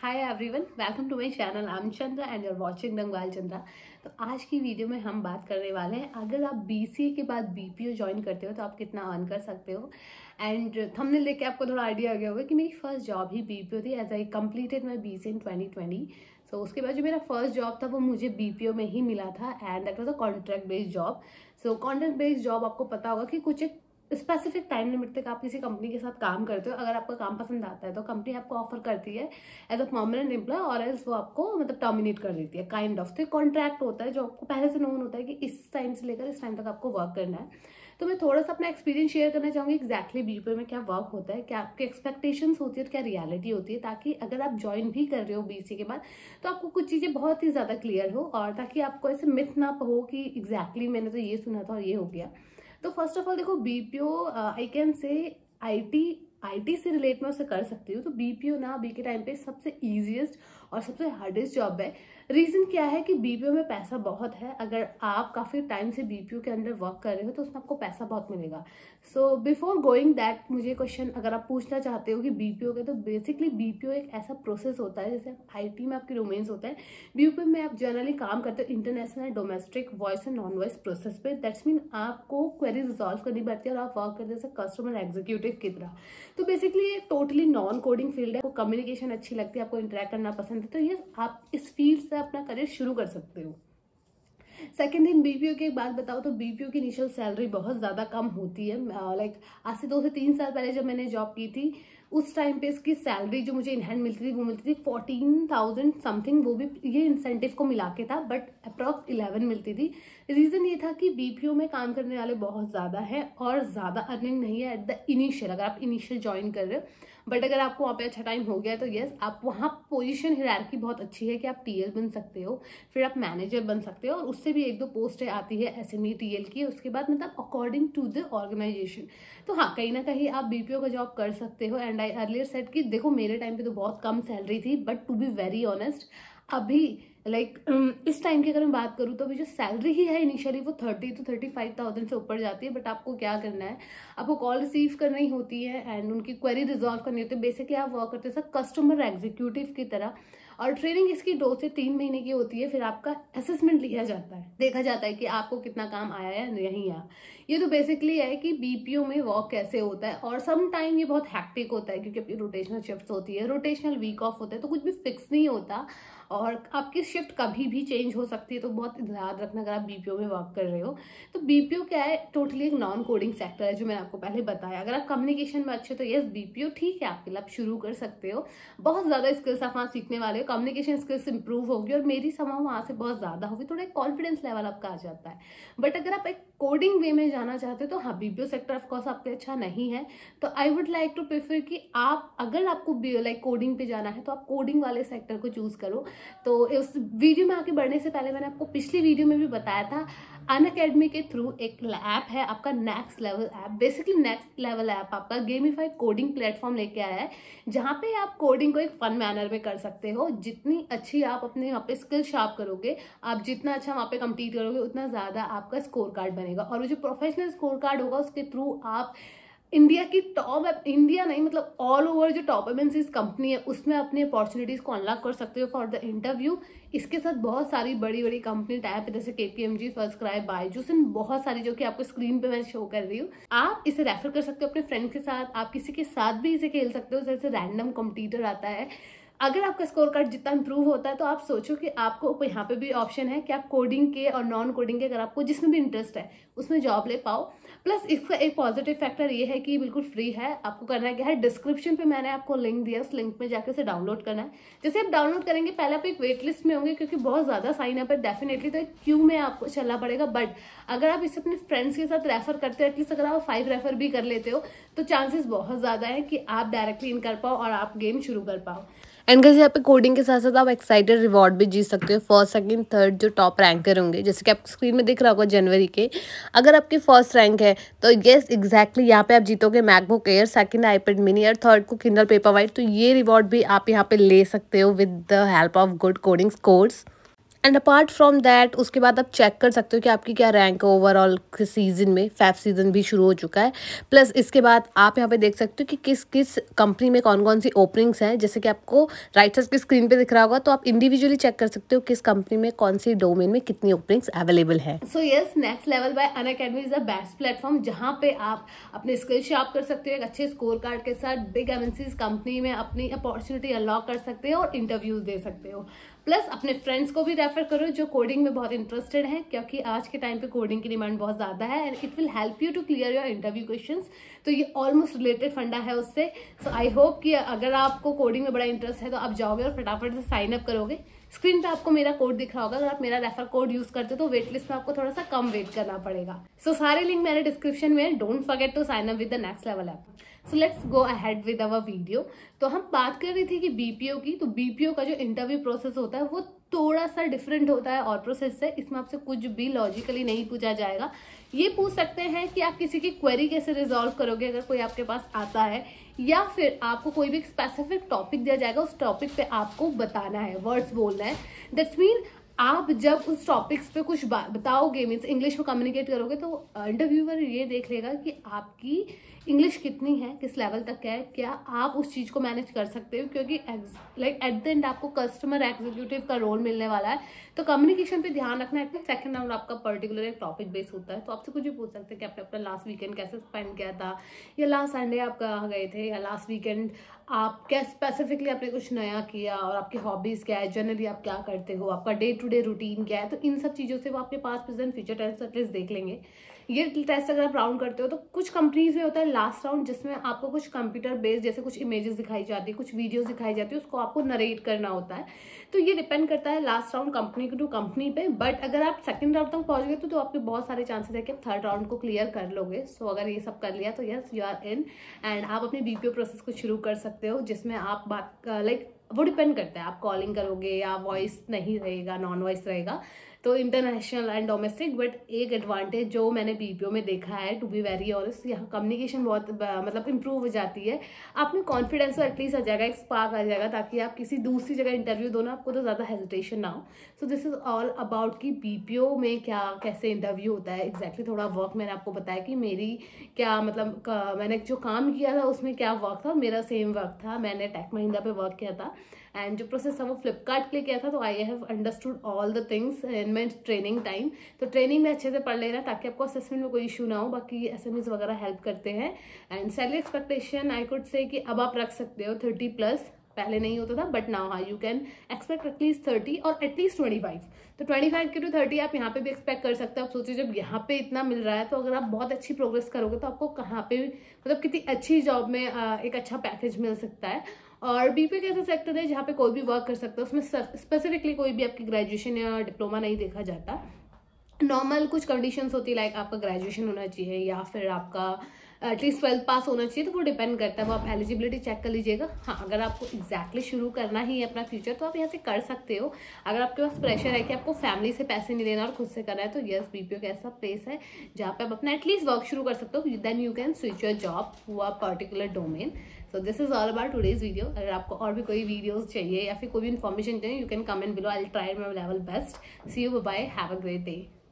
Hi everyone, welcome to my channel. I am Chandra and you are watching Rangwal Chandra. तो आज की video में हम बात करने वाले हैं, अगर आप बीसीए के बाद बीपीओ ज्वाइन करते हो तो आप कितना अर्न कर सकते हो। एंड थंबनेल देख के आपको थोड़ा आइडिया आ गया होगा कि मेरी फर्स्ट जॉब ही बीपीओ थी। As I completed my BCA in 2020, so उसके बाद जो मेरा फर्स्ट जॉब था वो मुझे बीपीओ में ही मिला था। And that was a contract based job. So contract based job आपको पता होगा कि कुछ एक स्पेसिफिक टाइम लिमिट तक आप किसी कंपनी के साथ काम करते हो। अगर आपका काम पसंद आता है तो कंपनी आपको ऑफर करती है एज अ परमानेंट एम्प्लॉय, और एल्स वो आपको मतलब टर्मिनेट कर देती है, काइंड ऑफ। तो कॉन्ट्रैक्ट होता है जो आपको पहले से नोन होता है कि इस टाइम से लेकर इस टाइम तक आपको वर्क करना है। तो मैं थोड़ा सा अपना एक्सपीरियंस शेयर करना चाहूँगी, एक्जैक्टली बीपीओ में क्या वर्क होता है, क्या आपकी एक्सपेक्टेशंस होती है और क्या रियलिटी होती है, ताकि अगर आप ज्वाइन भी कर रहे हो बीसीए के बाद तो आपको कुछ चीज़ें बहुत ही ज़्यादा क्लियर हो, और ताकि आपको ऐसे मिथ ना हो कि एग्जैक्टली मैंने तो ये सुना था और ये हो गया। तो फर्स्ट ऑफ ऑल देखो, BPO I can say IT से रिलेट मैं उसे कर सकती हूँ। तो बीपीओ ना अभी के टाइम पे सबसे ईजिएस्ट और सबसे हार्डेस्ट जॉब है। रीज़न क्या है कि बीपीओ में पैसा बहुत है। अगर आप काफ़ी टाइम से बीपीओ के अंदर वर्क कर रहे हो तो उसमें आपको पैसा बहुत मिलेगा। सो बिफोर गोइंग दैट, मुझे क्वेश्चन अगर आप पूछना चाहते हो कि बीपीओ के, तो बेसिकली बीपीओ एक ऐसा प्रोसेस होता है, जैसे आईटी में आपके डोमेन्स होते हैं, बीपीओ में आप जनरली काम करते हो international, domestic, voice and non voice process पे। दैट्स मीन आपको क्वेरी रिजॉल्व करनी पड़ती है और आप वर्क करते जैसे कस्टमर एग्जीक्यूटिव की तरह। तो बेसिकली ये टोटली नॉन कोडिंग फील्ड है। आपको कम्युनिकेशन अच्छी लगती है, आपको इंटरेक्ट करना पसंद है, तो ये आप इस फील्ड से अपना करियर शुरू कर सकते हो। सेकेंड थिंग, बीपीओ की एक बात बताओ तो बीपीओ की इनिशियल सैलरी बहुत ज़्यादा कम होती है। लाइक आज से 2 से 3 साल पहले जब मैंने जॉब की थी, उस टाइम पे इसकी सैलरी जो मुझे इनहैंड मिलती थी वो मिलती थी 14,000 समथिंग, वो भी ये इंसेंटिव को मिला के था, बट अप्रॉक्स 11 मिलती थी। रीज़न ये था कि बीपीओ में काम करने वाले बहुत ज़्यादा है और ज़्यादा अर्निंग नहीं है एट द इनिशियल, अगर आप इनिशियल ज्वाइन कर रहे हो। बट अगर आपको वहाँ पे अच्छा टाइम हो गया तो येस, आप वहाँ पोजीशन हायरार्की बहुत अच्छी है कि आप टीएल बन सकते हो, फिर आप मैनेजर बन सकते हो, और उससे भी 1-2 पोस्टें आती है एसएमई टीएल की उसके बाद, मतलब अकॉर्डिंग टू द ऑर्गेनाइजेशन। तो हाँ, कहीं ना कहीं आप बीपीओ का जॉब कर सकते हो। एंड आई अर्लियर सेड कि देखो मेरे टाइम पे तो बहुत कम सैलरी थी, but to be very honest अभी लाइक इस टाइम की अगर मैं बात करूँ तो अभी जो सैलरी ही है इनिशियली वो 30,000 to 35,000 से ऊपर जाती है। बट आपको क्या करना है, आपको कॉल रिसीव करनी होती है एंड उनकी क्वेरी रिजॉल्व करनी होती है। बेसिकली आप वर्क करते हो सर कस्टमर एग्जीक्यूटिव की तरह, और ट्रेनिंग इसकी 2 से 3 महीने की होती है। फिर आपका असेसमेंट लिया जाता है, देखा जाता है कि आपको कितना काम आया या नहीं आया। ये तो बेसिकली है कि बीपीओ में वर्क कैसे होता है, और सम टाइम ये बहुत हैक्टिक होता है क्योंकि आपकी रोटेशनल शिफ्ट होती है, रोटेशनल वीक ऑफ होता है, तो कुछ भी फिक्स नहीं होता और आपकी शिफ्ट कभी भी चेंज हो सकती है। तो बहुत याद रखना अगर आप बीपीओ में वर्क कर रहे हो तो। बीपीओ क्या है, टोटली एक नॉन कोडिंग सेक्टर है जो मैंने आपको पहले बताया। अगर आप कम्युनिकेशन में अच्छे तो यस बीपीओ ठीक है आपके लिए, आप शुरू कर सकते हो। बहुत ज़्यादा स्किल्स आप वहाँ सीखने वाले हो, कम्युनिकेशन स्किल्स इंप्रूव होगी, और मेरी समा वहाँ से बहुत ज़्यादा होगी, थोड़ा एक कॉन्फिडेंस लेवल आपका आ जाता है। बट अगर आप एक कोडिंग वे में जाना चाहते हो तो हाँ, बीपीओ सेक्टर ऑफकोर्स आपके अच्छा नहीं है। तो I would like to prefer कि आप अगर आपको लाइक कोडिंग पे जाना है तो आप कोडिंग वाले सेक्टर को चूज़ करो। तो उस वीडियो में आगे बढ़ने से पहले मैंने आपको पिछली वीडियो में भी बताया था, अनअकैडमी के थ्रू एक ऐप है आपका next level app. Basically next level app आपका गेमिफाइड कोडिंग प्लेटफॉर्म लेके आया है, जहाँ पे आप कोडिंग को एक फन मैनर में कर सकते हो। जितनी अच्छी आप अपने यहाँ पे स्किल शार्प करोगे, आप जितना अच्छा वहाँ पे कंप्लीट करोगे, उतना ज़्यादा आपका स्कोर कार्ड बनेगा, और वो जो प्रोफेशनल स्कोर कार्ड होगा उसके थ्रू आप इंडिया की टॉप ऐप, इंडिया नहीं मतलब ऑल ओवर जो टॉप एमेंसीज कंपनी है उसमें अपनी अपॉर्चुनिटीज़ को अनलॉक कर सकते हो फॉर द इंटरव्यू। इसके साथ बहुत सारी बड़ी बड़ी कंपनी टाइप है जैसे KPMG, Firstcry, Byju's, इन बहुत सारी जो कि आपको स्क्रीन पे मैं शो कर रही हूँ। आप इसे रेफर कर सकते हो अपने फ्रेंड के साथ, आप किसी के साथ भी इसे खेल सकते हो, जैसे रैंडम कॉम्पिटिटर आता है। अगर आपका स्कोर कार्ड जितना इंप्रूव होता है तो आप सोचो कि आपको यहाँ पे भी ऑप्शन है कि आप कोडिंग के और नॉन कोडिंग के, अगर आपको जिसमें भी इंटरेस्ट है उसमें जॉब ले पाओ। प्लस इसका एक पॉजिटिव फैक्टर ये है कि बिल्कुल फ्री है। आपको करना क्या है, डिस्क्रिप्शन पे मैंने आपको लिंक दिया, उस लिंक में जाकर उसे डाउनलोड करना है। जैसे आप डाउनलोड करेंगे पहले आप एक वेट लिस्ट में होंगे क्योंकि बहुत ज़्यादा साइन अप है डेफिनेटली, तो एक क्यू में आपको चलना पड़ेगा। बट अगर आप इसे अपने फ्रेंड्स के साथ रेफर करते हो, एटलीस्ट अगर आप 5 रेफर भी कर लेते हो तो चांसेस बहुत ज़्यादा है कि आप डायरेक्टली इन कर पाओ और आप गेम शुरू कर पाओ। एंड गाइस यहाँ पे कोडिंग के साथ साथ आप एक्साइटेड रिवॉर्ड भी जीत सकते हो। 1st, 2nd, 3rd जो टॉप रैंकर होंगे, जैसे कि आपको स्क्रीन में दिख रहा होगा जनवरी के, अगर आपकी 1st रैंक है तो येस एग्जैक्टली यहाँ पे आप जीतोगे MacBook Air, 2nd iPad mini और 3rd को किंडल पेपरवाइट। तो ये रिवॉर्ड भी आप यहाँ पे ले सकते हो with the help of good coding scores. And apart from that उसके बाद आप चेक कर सकते हो कि आपकी क्या रैंक है ओवरऑल किस सीज़न में। फाइव सीज़न भी शुरू हो चुका है। प्लस इसके बाद आप यहाँ पे देख सकते हो कि किस किस कंपनी में कौन कौन सी ओपनिंग्स हैं। जैसे कि आपको राइट साइड की स्क्रीन पे दिख रहा होगा, तो आप इंडिविजुअली चेक कर सकते हो किस कंपनी में कौन सी डोमेन में कितनी ओपनिंग्स अवेलेबल है। So yes, next level by Unacademy is the best platform जहाँ पे आप अपने स्किल शार्प कर सकते हो, एक अच्छे स्कोर कार्ड के साथ बिग एमएनसीज कंपनी में अपनी अपॉर्चुनिटी अनलॉक कर सकते हो और इंटरव्यूज दे सकते हो। प्लस अपने फ्रेंड्स को भी रेफर करो जो कोडिंग में बहुत इंटरेस्टेड है, क्योंकि आज के टाइम पे कोडिंग की डिमांड बहुत ज़्यादा है and it will help you to clear your interview questions. तो ये ऑलमोस्ट रिलेटेड फंडा है उससे। सो आई होप कि अगर आपको कोडिंग में बड़ा इंटरेस्ट है तो आप जाओगे और फटाफट से साइन अप करोगे। स्क्रीन पे आपको मेरा कोड दिख रहा होगा, अगर आप मेरा रेफर कोड यूज करते हो तो वेट लिस्ट में आपको थोड़ा सा कम वेट करना पड़ेगा। सो सारे लिंक मेरे डिस्क्रिप्शन में। Don't forget to sign up with the next level app. So let's go ahead with our video. तो हम बात कर रही थी कि बीपीओ की, तो बीपीओ का जो इंटरव्यू प्रोसेस होता है वो थोड़ा सा डिफरेंट होता है और प्रोसेस से। इसमें आपसे कुछ भी लॉजिकली नहीं पूछा जाएगा। ये पूछ सकते हैं कि आप किसी की क्वेरी कैसे रिजॉल्व करोगे अगर कोई आपके पास आता है, या फिर आपको कोई भी स्पेसिफिक टॉपिक दिया जाएगा, उस टॉपिक पे आपको बताना है, वर्ड्स बोलना है। दैट्स मीन आप जब उस टॉपिक्स पे कुछ बताओगे, मीन्स इंग्लिश में कम्युनिकेट करोगे, तो इंटरव्यूअर ये देख लेगा कि आपकी इंग्लिश कितनी है, किस लेवल तक है, क्या आप उस चीज़ को मैनेज कर सकते हो, क्योंकि लाइक एट द एंड आपको कस्टमर एग्जीक्यूटिव का रोल मिलने वाला है। तो कम्युनिकेशन पे ध्यान रखना है। सेकंड राउंड आपका पर्टिकुलर एक टॉपिक बेस होता है, तो आपसे कुछ भी पूछ सकते हैं कि आपने अपना लास्ट वीकेंड कैसे स्पेंड किया था, या लास्ट संडे आप कहाँ गए थे, या लास्ट वीकेंड आप क्या स्पेसिफिकली आपने कुछ नया किया, और आपकी हॉबीज़ क्या है, जनरली आप क्या करते हो, आपका डे टू डे रूटीन क्या है। तो इन सब चीज़ों से वो आपके पास प्रेजेंट फ्यूचर टेंस एटलीस्ट देख लेंगे। ये टेस्ट अगर आप राउंड करते हो तो कुछ कंपनीज में होता है लास्ट राउंड, जिसमें आपको कुछ कंप्यूटर बेस्ड जैसे कुछ इमेजेस दिखाई जाती है, कुछ वीडियोस दिखाई जाती है, उसको आपको नरेट करना होता है। तो ये डिपेंड करता है last round company to company पे। बट अगर आप सेकंड राउंड तक पहुँच गए तो आपके बहुत सारे चांसेस है कि आप थर्ड राउंड को क्लियर कर लोगे। सो अगर ये सब कर लिया तो yes you are in and आप अपने बीपीओ प्रोसेस को शुरू कर सकते हो, जिसमें आप बात लाइक वो डिपेंड करता है आप कॉलिंग करोगे या वॉइस नहीं रहेगा, नॉन वॉइस रहेगा। तो इंटरनेशनल एंड डोमेस्टिक। बट एक एडवांटेज जो मैंने बीपीओ में देखा है, टू बी वेरी ऑनेस्ट, यहाँ कम्युनिकेशन बहुत मतलब इम्प्रूव हो जाती है। आप में कॉन्फिडेंस एटलीस्ट आ जाएगा, एक स्पार्क आ जाएगा, ताकि आप किसी दूसरी जगह इंटरव्यू दो ना, आपको तो ज़्यादा हेजिटेशन ना हो। So this is all about कि बीपीओ में क्या कैसे इंटरव्यू होता है एग्जैक्टली। थोड़ा वर्क मैंने आपको बताया कि मेरी क्या मतलब मैंने जो काम किया था उसमें क्या वर्क था। मेरा सेम वर्क था, मैंने टेक महिंद्रा पे वर्क किया था एंड जो प्रोसेस था वो फ्लिपकार्ट के लिए किया था। तो I have understood all the things in my training time. तो ट्रेनिंग में अच्छे से पढ़ लेना ताकि आपको असेसमेंट में कोई इशू ना हो। बाकी एसएमएस वगैरह हेल्प करते हैं and salary expectation I could say कि अब आप रख सकते हो 30+। पहले नहीं होता था but now you can expect at least 30 और एटलीस्ट 25। तो 25 के टू 30 आप यहाँ पे भी एक्सपेक्ट कर सकते हो। आप सोचिए जब यहाँ पे इतना मिल रहा है तो अगर आप बहुत अच्छी प्रोग्रेस करोगे तो आपको कहाँ पे मतलब कितनी अच्छी जॉब में एक अच्छा पैकेज मिल सकता है। और बीपीओ एक ऐसा सेक्टर है जहाँ पे कोई भी वर्क कर सकता है, उसमें स्पेसिफिकली कोई भी आपकी ग्रेजुएशन या डिप्लोमा नहीं देखा जाता। नॉर्मल कुछ कंडीशंस होती है लाइक आपका ग्रेजुएशन होना चाहिए या फिर आपका एटलीस्ट 12th पास होना चाहिए। तो वो डिपेंड करता है, वो आप एलिजिबिलिटी चेक कर लीजिएगा। हाँ, अगर आपको एग्जैक्टली शुरू करना ही है अपना फ्यूचर तो आप यहाँ से कर सकते हो। अगर आपके पास प्रेशर है कि आपको फैमिली से पैसे नहीं देना और खुद से करना है तो यस, बीपीओ का ऐसा प्लेस है जहाँ पे आप अपना एटलीस्ट वर्क शुरू कर सकते हो। Then you can switch your job to a particular domain. So this is all about today's video. अगर आपको और भी कोई वीडियोज चाहिए या फिर कोई भी इन्फॉर्मेशन चाहिए, you can comment below. I will try my level best. See you, bye, have a great day.